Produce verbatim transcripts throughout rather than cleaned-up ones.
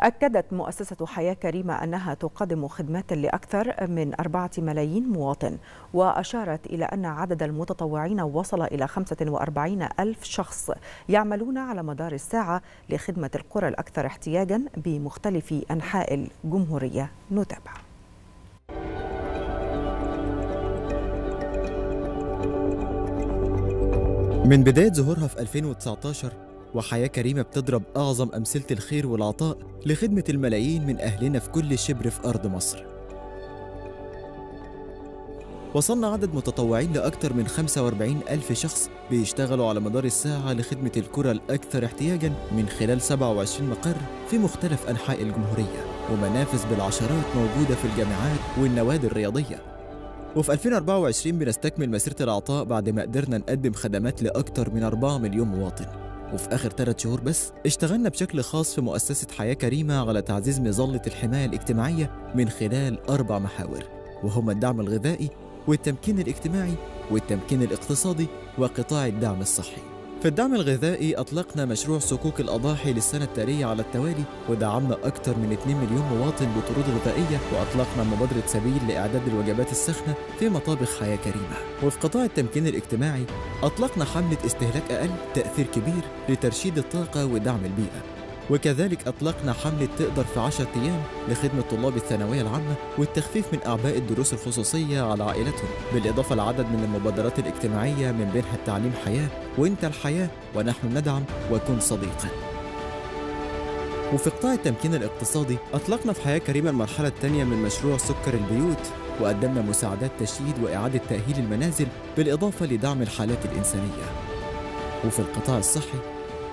أكدت مؤسسة حياة كريمة أنها تقدم خدمات لأكثر من أربعة ملايين مواطن، وأشارت إلى أن عدد المتطوعين وصل إلى خمسة وأربعين ألف شخص يعملون على مدار الساعة لخدمة القرى الأكثر احتياجا بمختلف أنحاء الجمهورية. نتابع. من بداية ظهورها في ألفين وتسعطاشر وحياة كريمة بتضرب أعظم أمثلة الخير والعطاء لخدمة الملايين من أهلنا في كل شبر في أرض مصر. وصلنا عدد متطوعين لأكثر من خمسة وأربعين ألف شخص بيشتغلوا على مدار الساعة لخدمة الكرة الأكثر احتياجاً من خلال سبعة وعشرين مقر في مختلف أنحاء الجمهورية، ومنافس بالعشرات موجودة في الجامعات والنوادي الرياضية. وفي ألفين وأربعة وعشرين بنستكمل مسيرة العطاء بعد ما قدرنا نقدم خدمات لأكثر من أربعة مليون مواطن. وفي آخر ثلاث شهور بس اشتغلنا بشكل خاص في مؤسسة حياة كريمة على تعزيز مظلة الحماية الاجتماعية من خلال أربع محاور، وهما الدعم الغذائي والتمكين الاجتماعي والتمكين الاقتصادي وقطاع الدعم الصحي. في الدعم الغذائي أطلقنا مشروع صكوك الأضاحي للسنة التالية على التوالي، ودعمنا أكثر من اتنين مليون مواطن بطرود غذائية، وأطلقنا مبادرة سبيل لإعداد الوجبات الساخنة في مطابخ حياة كريمة. وفي قطاع التمكين الاجتماعي أطلقنا حملة استهلاك أقل تأثير كبير لترشيد الطاقة ودعم البيئة، وكذلك أطلقنا حملة تقدر في عشرة أيام لخدمة طلاب الثانوية العامة والتخفيف من أعباء الدروس الخصوصية على عائلتهم، بالإضافة لعدد من المبادرات الاجتماعية من بينها التعليم حياة وأنت الحياة ونحن ندعم وكن صديقاً. وفي قطاع التمكين الاقتصادي أطلقنا في حياة كريمة المرحلة الثانية من مشروع سكر البيوت، وقدمنا مساعدات تشييد وإعادة تأهيل المنازل بالإضافة لدعم الحالات الإنسانية. وفي القطاع الصحي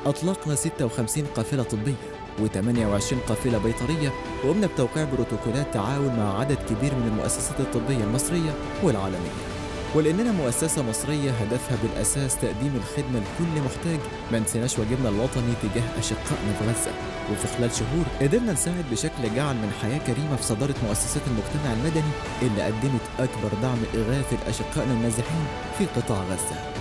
أطلقنا ستة وخمسين قافلة طبية وثمانية وعشرين قافلة بيطرية، وقمنا بتوقيع بروتوكولات تعاون مع عدد كبير من المؤسسات الطبية المصرية والعالمية. ولأننا مؤسسة مصرية هدفها بالأساس تقديم الخدمة لكل محتاج، ما نسيناش واجبنا الوطني تجاه أشقائنا في غزة، وفي خلال شهور قدرنا نساعد بشكل جعل من حياة كريمة في صدارة مؤسسات المجتمع المدني اللي قدمت أكبر دعم إغاثي لأشقائنا النازحين في قطاع غزة.